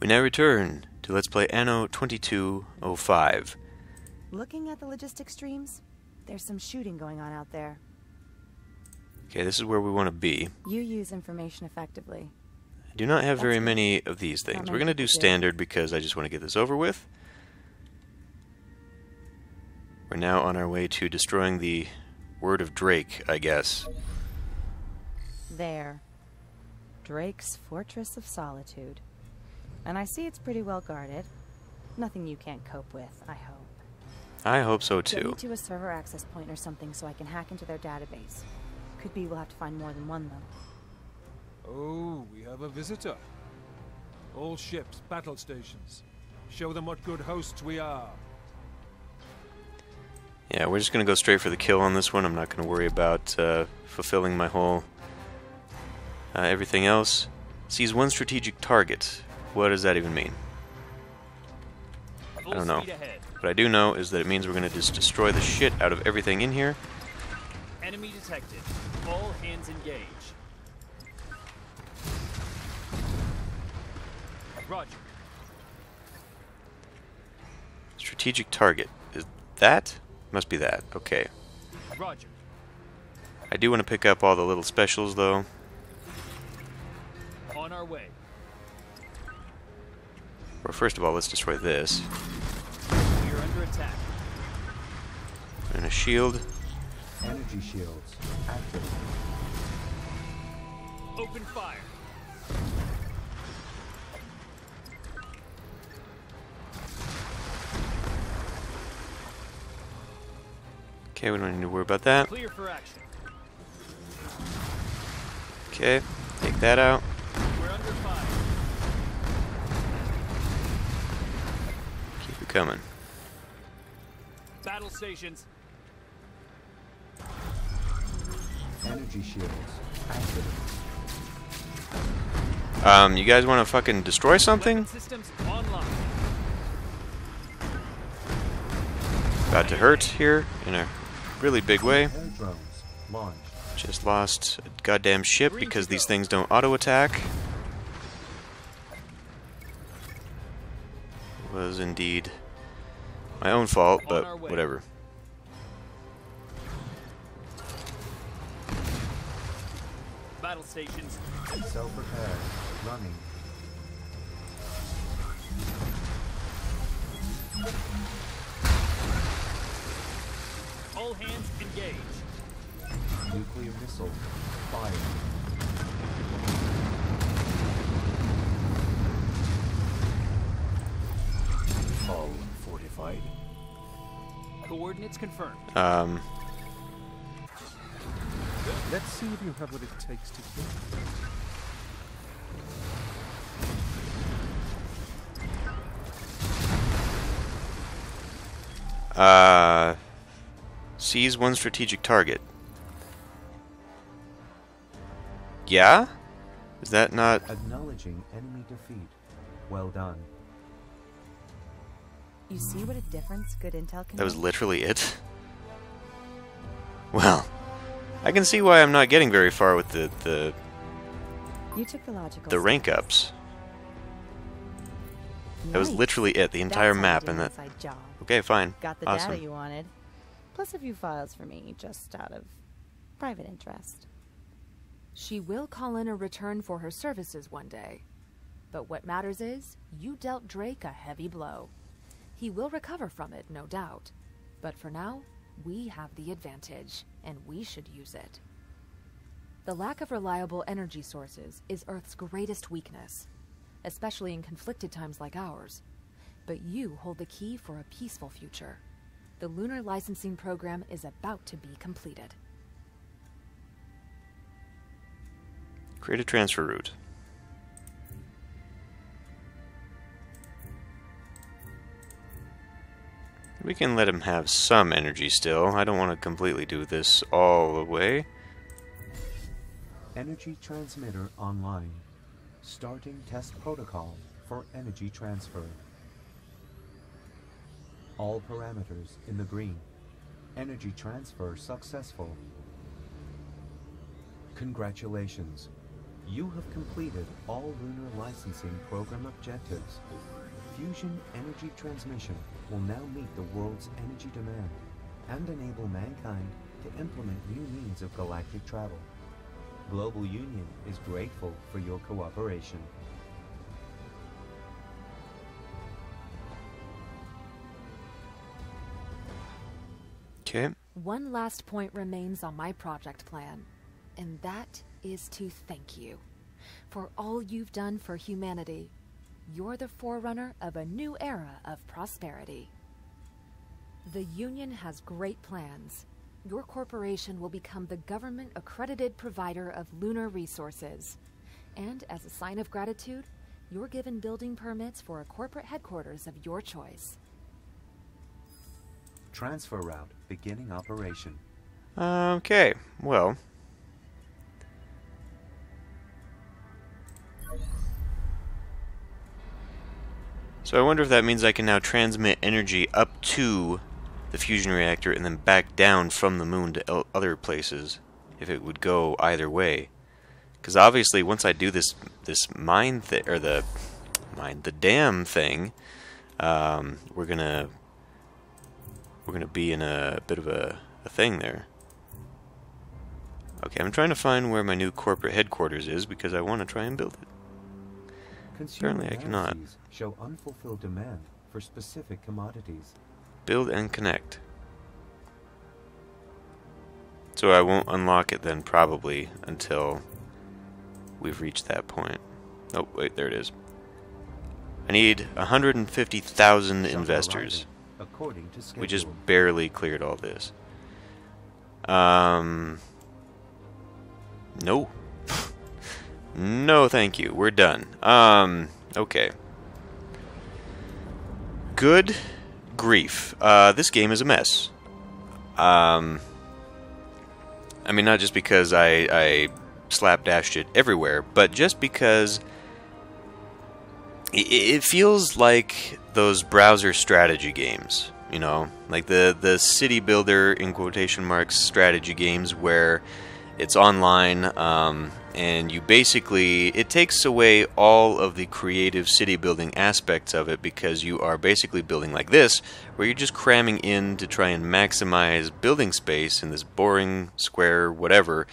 We now return to Let's Play Anno 2205. Looking at the logistics streams, there's some shooting going on out there. Okay, this is where we want to be. You use information effectively. I do not have very many of these things. We're going to do standard because I just want to get this over with. We're now on our way to destroying the word of Drake, I guess. There. Drake's Fortress of Solitude. And I see it's pretty well guarded. Nothing you can't cope with, I hope. I hope so too. Get me to a server access point or something so I can hack into their database. Could be we'll have to find more than one though. Oh, we have a visitor. All ships, battle stations. Show them what good hosts we are. Yeah, we're just gonna go straight for the kill on this one. I'm not gonna worry about fulfilling my whole everything else. Seize one strategic target. What does that even mean? I don't know. What I do know is that it means we're gonna just destroy the shit out of everything in here. Enemy detected. All hands engaged. Roger. Strategic target. Is that? Must be that. Okay. Roger. I do want to pick up all the little specials though. On our way. Well, first of all, let's destroy this. We're under attack. And a shield. Energy shields active. Open fire. Okay, we don't need to worry about that. Clear for action. Okay, take that out. We're under fire. Keep it coming. Battle stations. Energy shields active. You guys want to fucking destroy something? Systems online. About to hurt here in a really big way. Just lost a goddamn ship because these things don't auto attack. It was indeed my own fault, but whatever. Battle stations. Self-repair. Running. All hands engage. Nuclear missile. Fire. Hull fortified. Coordinates confirmed. Let's see if you have what it takes to do. Seize one strategic target. Yeah? Is that not... Acknowledging enemy defeat. Well done. You see what a difference good intel can... That was literally it. Well... I can see why I'm not getting very far with the rank ups. Nice. That was literally it, the entire map and that. Job. Okay, fine. Got the awesome data you wanted. Plus a few files for me, just out of private interest. She will call in a return for her services one day. But what matters is, you dealt Drake a heavy blow. He will recover from it, no doubt. But for now, we have the advantage, and we should use it. The lack of reliable energy sources is Earth's greatest weakness, especially in conflicted times like ours. But you hold the key for a peaceful future. The lunar licensing program is about to be completed. Create a transfer route. We can let him have some energy still. I don't want to completely do this all the way. Energy transmitter online. Starting test protocol for energy transfer. All parameters in the green. Energy transfer successful. Congratulations. You have completed all lunar licensing program objectives. Fusion energy transmission will now meet the world's energy demand and enable mankind to implement new means of galactic travel. Global Union is grateful for your cooperation. Okay. One last point remains on my project plan, and that is to thank you for all you've done for humanity. You're the forerunner of a new era of prosperity. The Union has great plans. Your corporation will become the government-accredited provider of lunar resources. And as a sign of gratitude, you're given building permits for a corporate headquarters of your choice. Transfer route beginning operation. Okay, well. So I wonder if that means I can now transmit energy up to the fusion reactor and then back down from the moon to other places, if it would go either way. Because obviously, once I do this mine thing, or the dam thing, we're gonna be in a bit of a thing there. Okay, I'm trying to find where my new corporate headquarters is because I want to try and build it. Apparently, I cannot. Show unfulfilled demand for specific commodities. Build and connect. So I won't unlock it then probably until we've reached that point. Oh wait, there it is. I need 150,000 investors. We just barely cleared all this. No. No, thank you. We're done. Okay. Good grief. This game is a mess. I mean, not just because I slapdashed it everywhere, but just because it feels like those browser strategy games, you know, like the city builder in quotation marks strategy games where it's online, and you basically, it takes away all of the creative city building aspects of it because you are basically building like this, where you're just cramming in to try and maximize building space in this boring square whatever,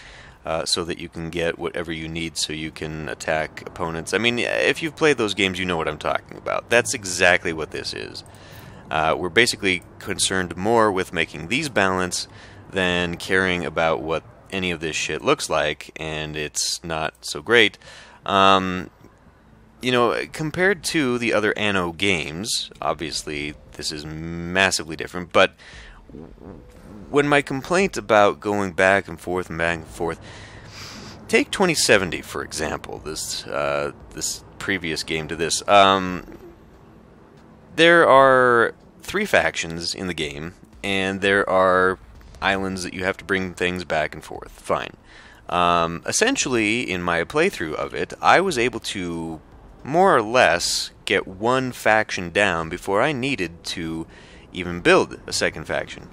so that you can get whatever you need so you can attack opponents. I mean, if you've played those games, you know what I'm talking about. That's exactly what this is. We're basically concerned more with making these balance than caring about what any of this shit looks like, and it's not so great. You know, compared to the other Anno games, obviously this is massively different, but when my complaint about going back and forth and back and forth, take 2070 for example, this previous game to this, there are 3 factions in the game, and there are islands that you have to bring things back and forth. Fine. Essentially, in my playthrough of it, I was able to more or less get one faction down before I needed to even build a second faction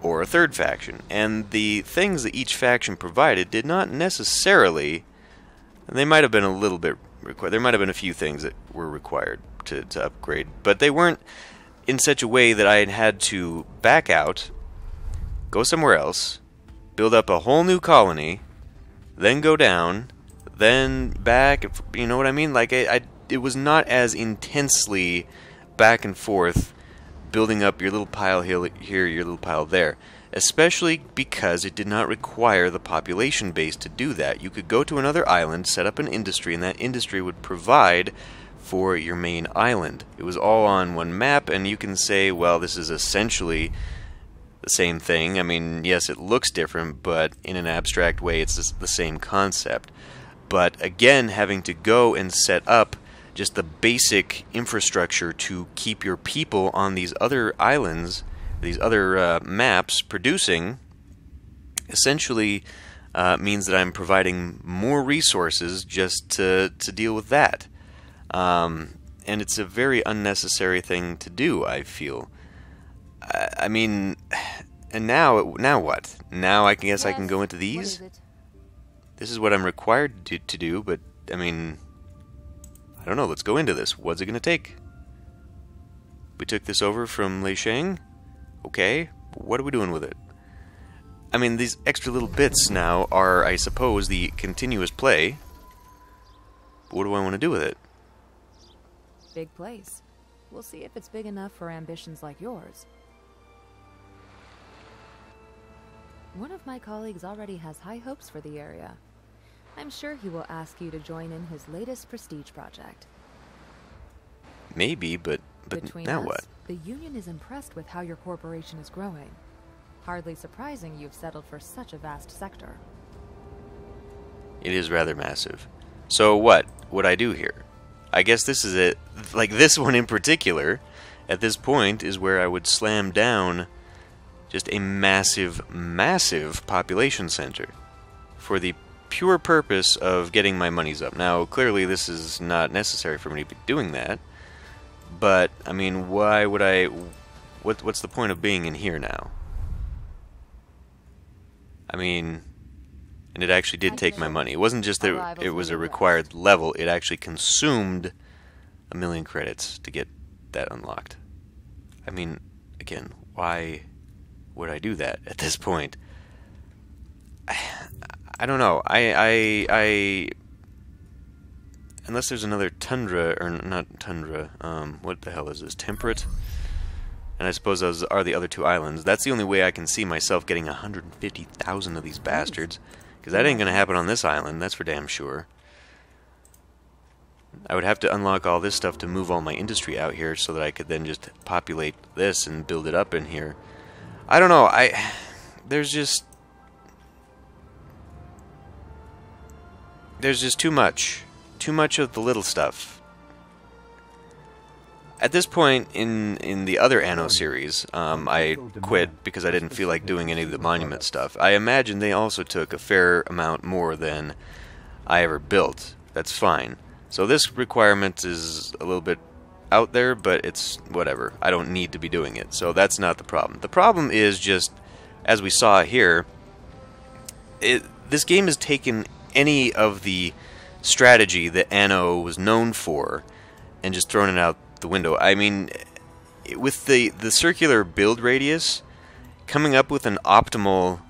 or a third faction. And the things that each faction provided did not necessarily, and they might have been a little bit required, there might have been a few things that were required to upgrade, but they weren't in such a way that I had to back out, go somewhere else, build up a whole new colony, then go down, then back. You know what I mean? Like, it was not as intensely back and forth, building up your little pile here, your little pile there. Especially because it did not require the population base to do that. You could go to another island, set up an industry, and that industry would provide for your main island. It was all on one map, and you can say, well, this is essentially the same thing. I mean, yes, it looks different, but in an abstract way, it's just the same concept. But again, having to go and set up just the basic infrastructure to keep your people on these other islands, these other maps producing, essentially means that I'm providing more resources just to deal with that. And it's a very unnecessary thing to do, I feel. I mean, and now what? Now I guess I can go into these? This is what I'm required to do, but I mean, I don't know. Let's go into this. What's it going to take? We took this over from Lei Sheng. Okay, what are we doing with it? I mean, these extra little bits now are, I suppose, the continuous play. But what do I want to do with it? Big place. We'll see if it's big enough for ambitions like yours. One of my colleagues already has high hopes for the area. I'm sure he will ask you to join in his latest prestige project. Maybe, but now what? The union is impressed with how your corporation is growing. Hardly surprising you've settled for such a vast sector. It is rather massive. So what would I do here? I guess this is it. Like this one in particular, at this point, is where I would slam down just a massive, massive population center for the pure purpose of getting my monies up. Now, clearly this is not necessary for me to be doing that, but, I mean, why would I... What's the point of being in here now? I mean... And it actually did take my money. It wasn't just that it was a required level, it actually consumed 1,000,000 credits to get that unlocked. I mean, again, why would I do that at this point? I don't know. I unless there's another tundra, or not tundra, what the hell is this? Temperate? And I suppose those are the other two islands. That's the only way I can see myself getting 150,000 of these bastards. Because that ain't going to happen on this island, that's for damn sure. I would have to unlock all this stuff to move all my industry out here so that I could then just populate this and build it up in here. I don't know, there's just... There's just too much. Too much of the little stuff. At this point in the other Anno series, I quit because I didn't feel like doing any of the monument stuff. I imagine they also took a fair amount more than I ever built. That's fine. So this requirement is a little bit out there, but it's whatever. I don't need to be doing it, so that's not the problem. The problem is just, as we saw here, this game has taken any of the strategy that Anno was known for and just thrown it out the window. I mean, with the circular build radius, coming up with an optimal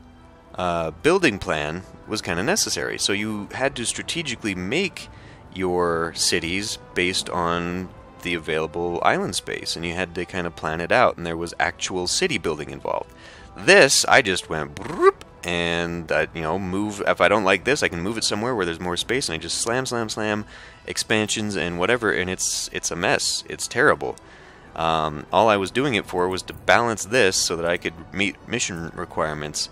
building plan was kind of necessary. So you had to strategically make your cities based on the available island space, and you had to kind of plan it out, and there was actual city building involved. This, I just went broop, and I, you know, move. If I don't like this, I can move it somewhere where there's more space, and I just slam expansions and whatever, and it's a mess. It's terrible. All I was doing it for was to balance this so that I could meet mission requirements.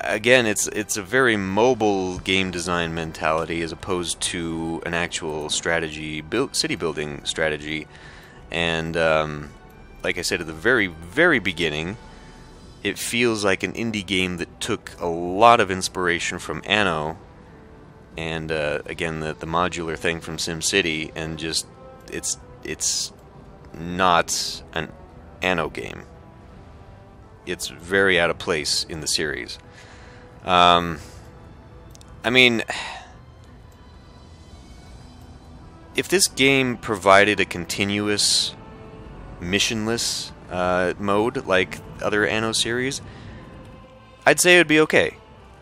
Again, it's a very mobile game design mentality as opposed to an actual strategy, city building strategy. And like I said at the very beginning, it feels like an indie game that took a lot of inspiration from Anno, and again the modular thing from SimCity, and just it's not an Anno game. It's very out of place in the series. I mean, if this game provided a continuous, missionless mode like other Anno series, I'd say it would be okay.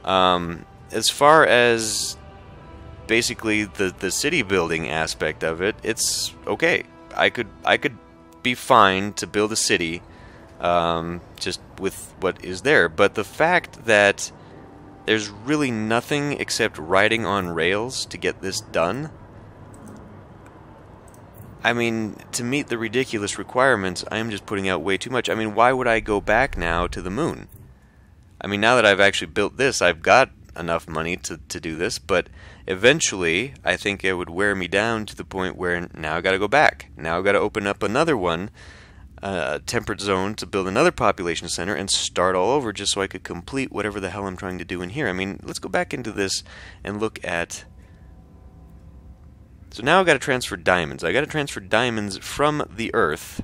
As far as basically the city building aspect of it, it's okay. I could be fine to build a city just with what is there, but the fact that there's really nothing except riding on rails to get this done, I mean, to meet the ridiculous requirements, I am just putting out way too much. I mean, why would I go back now to the moon? I mean, now that I've actually built this, I've got enough money to do this, but eventually, I think it would wear me down to the point where now I've got to go back. Now I've got to open up another one, temperate zone, to build another population center and start all over just so I could complete whatever the hell I'm trying to do in here. I mean, let's go back into this and look at... So now I've got to transfer diamonds. I've got to transfer diamonds from the Earth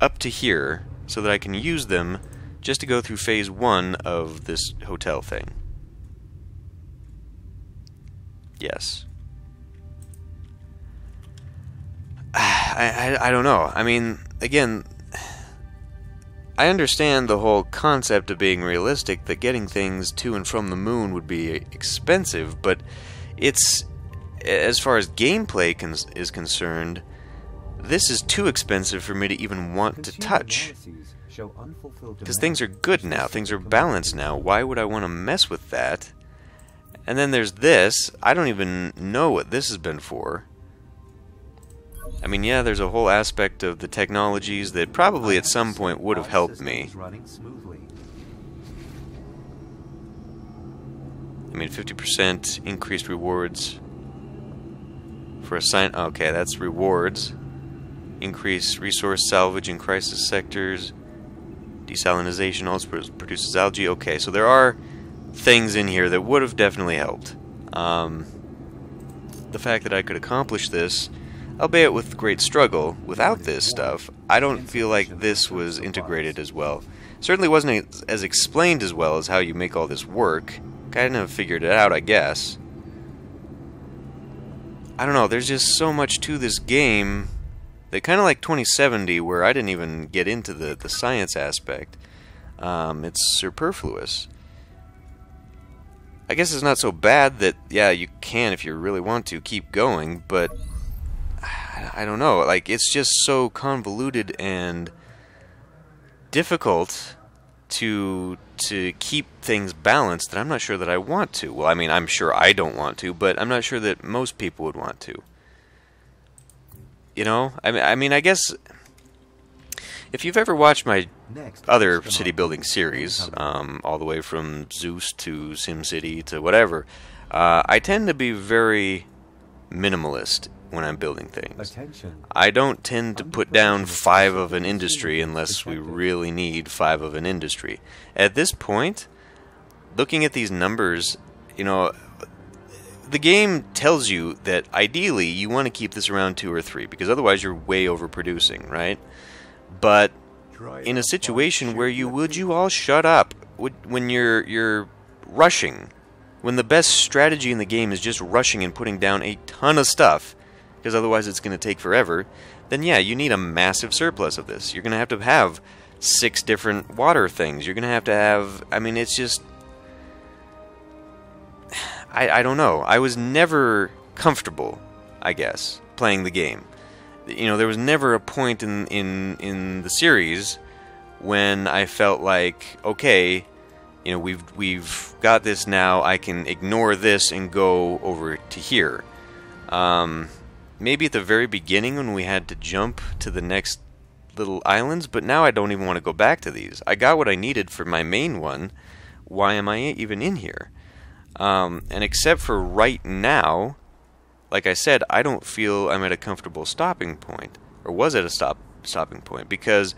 up to here so that I can use them just to go through phase 1 of this hotel thing. yes. I don't know. I mean, again, I understand the whole concept of being realistic, that getting things to and from the moon would be expensive, but it's, as far as gameplay is concerned, this is too expensive for me to even want to touch. Because things are good now, things are balanced now, why would I want to mess with that? And then there's this, I don't even know what this has been for. I mean, yeah, there's a whole aspect of the technologies that probably at some point would have helped me. I mean, 50% increased rewards for a sign. Okay, that's rewards. Increase resource salvage in crisis sectors. Desalinization also produces algae. Okay, so there are things in here that would have definitely helped. The fact that I could accomplish this, albeit with great struggle, without this stuff, I don't feel like this was integrated as well. Certainly wasn't as explained as well as how you make all this work. Kind of figured it out, I guess. I don't know, there's just so much to this game that, kind of like 2070, where I didn't even get into the science aspect, it's superfluous. I guess it's not so bad that, yeah, you can, if you really want to, keep going, but I don't know, like, it's just so convoluted and difficult to keep things balanced that I'm not sure that I want to. Well, I mean, I'm sure I don't want to, but I'm not sure that most people would want to. You know? I mean, I guess if you've ever watched my other city building series, all the way from Zeus to SimCity to whatever, I tend to be very minimalist when I'm building things. I don't tend to put down 5 of an industry unless we really need 5 of an industry. At this point, looking at these numbers, you know, the game tells you that ideally you want to keep this around 2 or 3, because otherwise you're way overproducing, right? But in a situation where you all shut up, when you're rushing, when the best strategy in the game is just rushing and putting down a ton of stuff, because otherwise it's going to take forever, then yeah, you need a massive surplus of this. You're going to have 6 different water things. You're going to have... I mean, it's just... I don't know. I was never comfortable, I guess, playing the game. You know, there was never a point in the series when I felt like, okay, you know, we've got this now, I can ignore this and go over to here. Maybe at the very beginning when we had to jump to the next little islands, but now I don't even want to go back to these. I got what I needed for my main one. Why am I even in here? And except for right now, like I said, I don't feel I'm at a comfortable stopping point, or was at a stopping point, because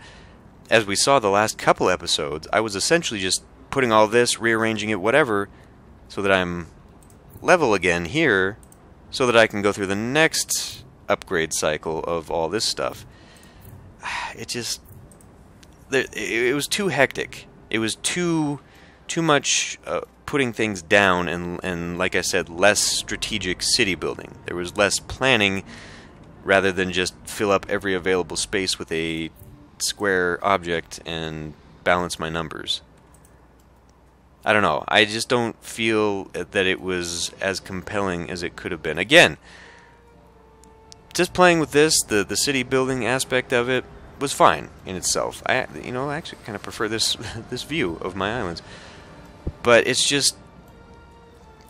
as we saw the last couple episodes, I was essentially just putting all this, rearranging it, whatever, so that I'm level again here, so that I can go through the next upgrade cycle of all this stuff. It just... it was too hectic. It was too much putting things down and, like I said, less strategic city building. There was less planning rather than just fill up every available space with a square object and balance my numbers. I don't know. I just don't feel that it was as compelling as it could have been. Again, just playing with this, the city building aspect of it was fine in itself. You know, I actually kind of prefer this this view of my islands. But it's just,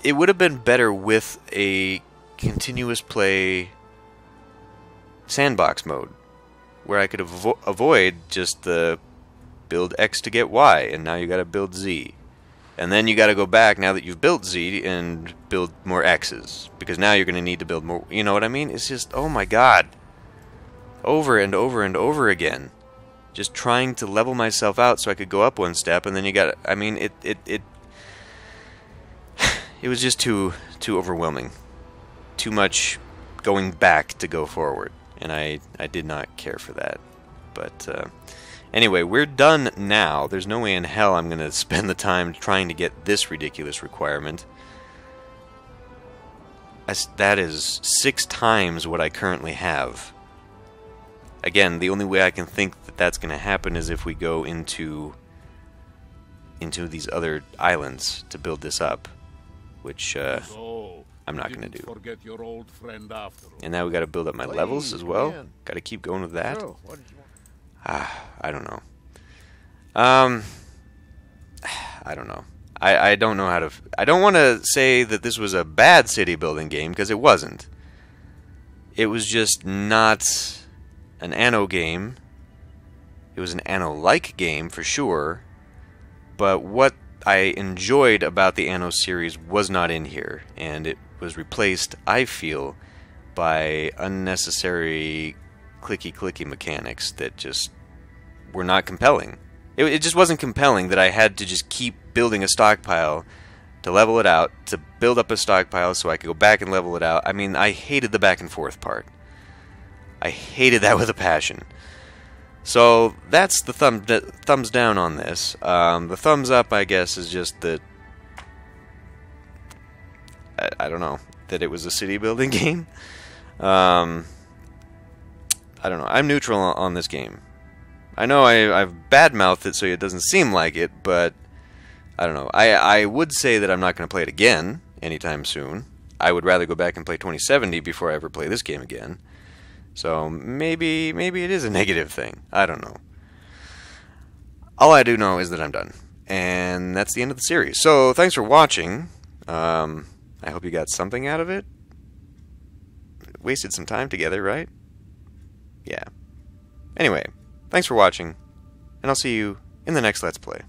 it would have been better with a continuous play sandbox mode, where I could avoid just the build X to get Y, and now you got to build Z. And then you got to go back now that you've built Z and build more X's, because now you're going to need to build more. You know what I mean? It's just, oh my god, over and over and over again, just trying to level myself out so I could go up 1 step. And then you got, I mean, it was just too overwhelming, too much going back to go forward, and I did not care for that. But anyway, we're done now. There's no way in hell I'm going to spend the time trying to get this ridiculous requirement. That is 6 times what I currently have. Again, the only way I can think that that's going to happen is if we go into these other islands to build this up, which I'm not going to do. And now we got to build up my levels as well. Got to keep going with that. I don't know. I don't know. I don't know how to... I don't want to say that this was a bad city building game, because it wasn't. It was just not an Anno game. It was an Anno-like game, for sure. But what I enjoyed about the Anno series was not in here, and it was replaced, I feel, by unnecessary clicky-clicky mechanics that just were not compelling. It just wasn't compelling that I had to just keep building a stockpile to level it out, to build up a stockpile so I could go back and level it out. I mean, I hated the back and forth part. I hated that with a passion. So that's the thumbs down on this. The thumbs up, I guess, is just that... I don't know. That it was a city building game? I don't know. I'm neutral on this game. I know I've badmouthed it so it doesn't seem like it, but I don't know. I would say that I'm not going to play it again anytime soon. I would rather go back and play 2070 before I ever play this game again. So maybe it is a negative thing. I don't know. All I do know is that I'm done. And that's the end of the series. So thanks for watching. I hope you got something out of it. Wasted some time together, right? Yeah. Anyway. Thanks for watching, and I'll see you in the next Let's Play.